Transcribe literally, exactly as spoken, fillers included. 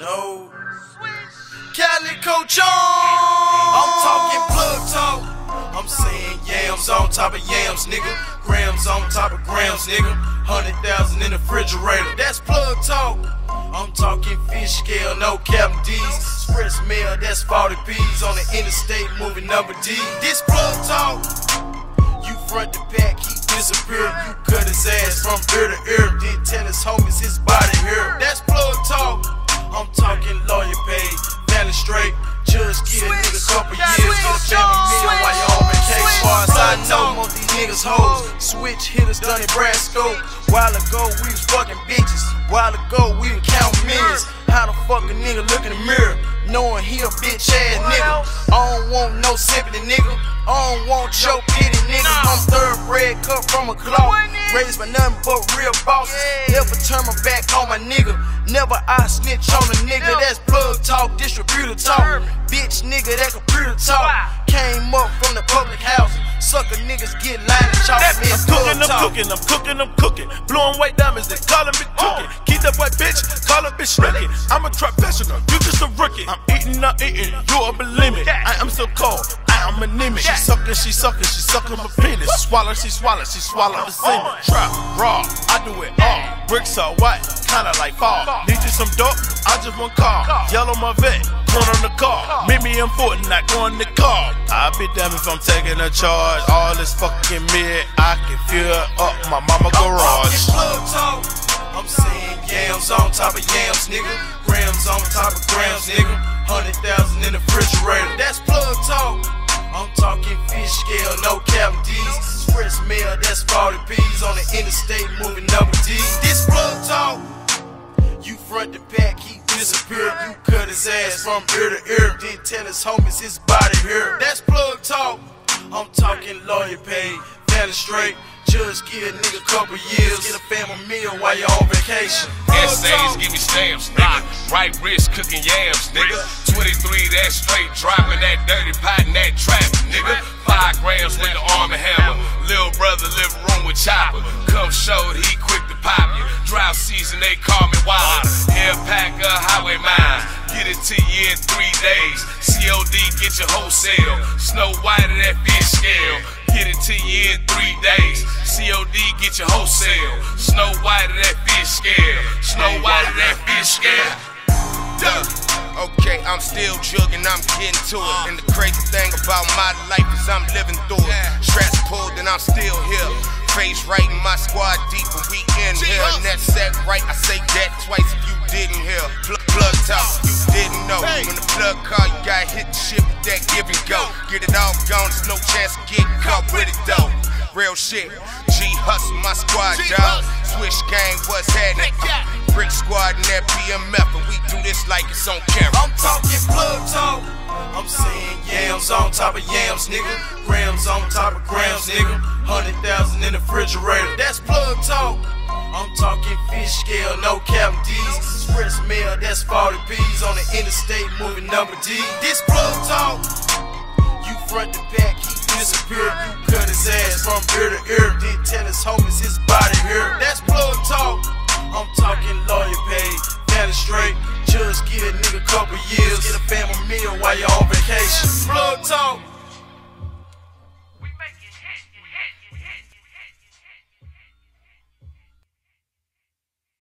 no. Calico Jonez. I'm talking plug talk. I'm saying yams on top of yams, nigga. Grams on top of grams, nigga. one hundred thousand in the refrigerator. That's plug talk. I'm talking fish scale, no Captain D's. Fresh mail, that's forty P's. On the interstate, moving number D. This plug talk. You front to back, he disappeared. You cut his ass from ear to ear. Did tell his homies his body here. That's plug talk. I'm talking lawyer paid, valid straight. Judge get a nigga couple years. Get a family meal while you're on vacation. As far as I know, most these niggas hoes. Switch hitters done in Brasco. While ago, we was fucking bitches. While ago, we didn't count minutes. How the fuck a nigga look in the mirror knowing he a bitch ass nigga? I don't want no sympathy, nigga. I don't want your pity, nigga. I'm third bread cut from a cloth. Raised by nothing but real bosses. Never turn my back on my nigga. Never I snitch on a nigga. That's plug talk, distributor talk. Bitch nigga, that computer talk. Came up from the public house. Sucker niggas get lined and chopped. I'm cooking, I'm cooking, I'm cooking, I'm cooking. Blowing white diamonds, they callin' me cooking. Keep that white bitch, callin' bitch Ricky. I'm a professional, you just a rookie. I'm eating, I'm eating, you a bulimic. I am so cold, I am anemic. She suckin', she suckin', she suckin' my penis. Swallow, she swallow, she swallow the semen. Trap, raw, I do it all. Bricks are white, kinda like fall. Need you some dope? I just want call. Yellow my vet, going on the car. Meet me in Fortnite, going in the car. I be damned if I'm taking a charge. All this fucking mid, I can fill up my mama garage. Plug talk. I'm saying yams on top of yams, nigga. Grams on top of grams, nigga. one hundred thousand in the refrigerator. That's plug talk. I'm talking fish scale, no Captain D's. Fresh mail, that's forty P's. On the interstate, moving number D. This plug talk. You front to back, he disappeared. You cut his ass from ear to ear. Did tell his homies his body here. That's plug talk. I'm talking lawyer paid, valid straight. Judge give a nigga couple years. Get a family meal while you're on vacation. Essays give me stamps, nigga. Right wrist cooking yams, nigga. twenty-three, that straight dropping that dirty pot and that trap, nigga. Five grams with the arm and hammer. Little brother living room with chopper. Come showed, he quick to pop you. Drought season, they call me wild. Air packer, highway mine. Get it to you in three days. C O D, get your wholesale. Snow White of that fish scale. Get it to you in three days. C O D, get your wholesale. Snow White of that fish scale. Snow White of that fish scale. Duh. Okay, I'm still jugging, I'm getting to it. And the crazy thing about my life is I'm living through it. Straps pulled and I'm still here. Face right in my squad deep and we in here. And that's set right, I say that twice if you didn't hear. Plug, plug talk, you didn't know. When the plug call, you gotta hit the shit with that give and go. Get it all gone, there's no chance to get caught with it though. Real shit, G hustle my squad, dog. Swish gang, what's happening? Uh, Brick squad and that P M F, and we do this like it's on camera. I'm talking plug talk. I'm saying yams on top of yams, nigga. Grams on top of grams, nigga. one hundred thousand in the refrigerator. That's plug talk. I'm talking fish scale, no Captain D's. Fresh mail, that's forty P's. On the interstate, moving number D. This plug talk. You front to back, he disappeared. You cut his ass from ear to ear. Did tell his homies his body here.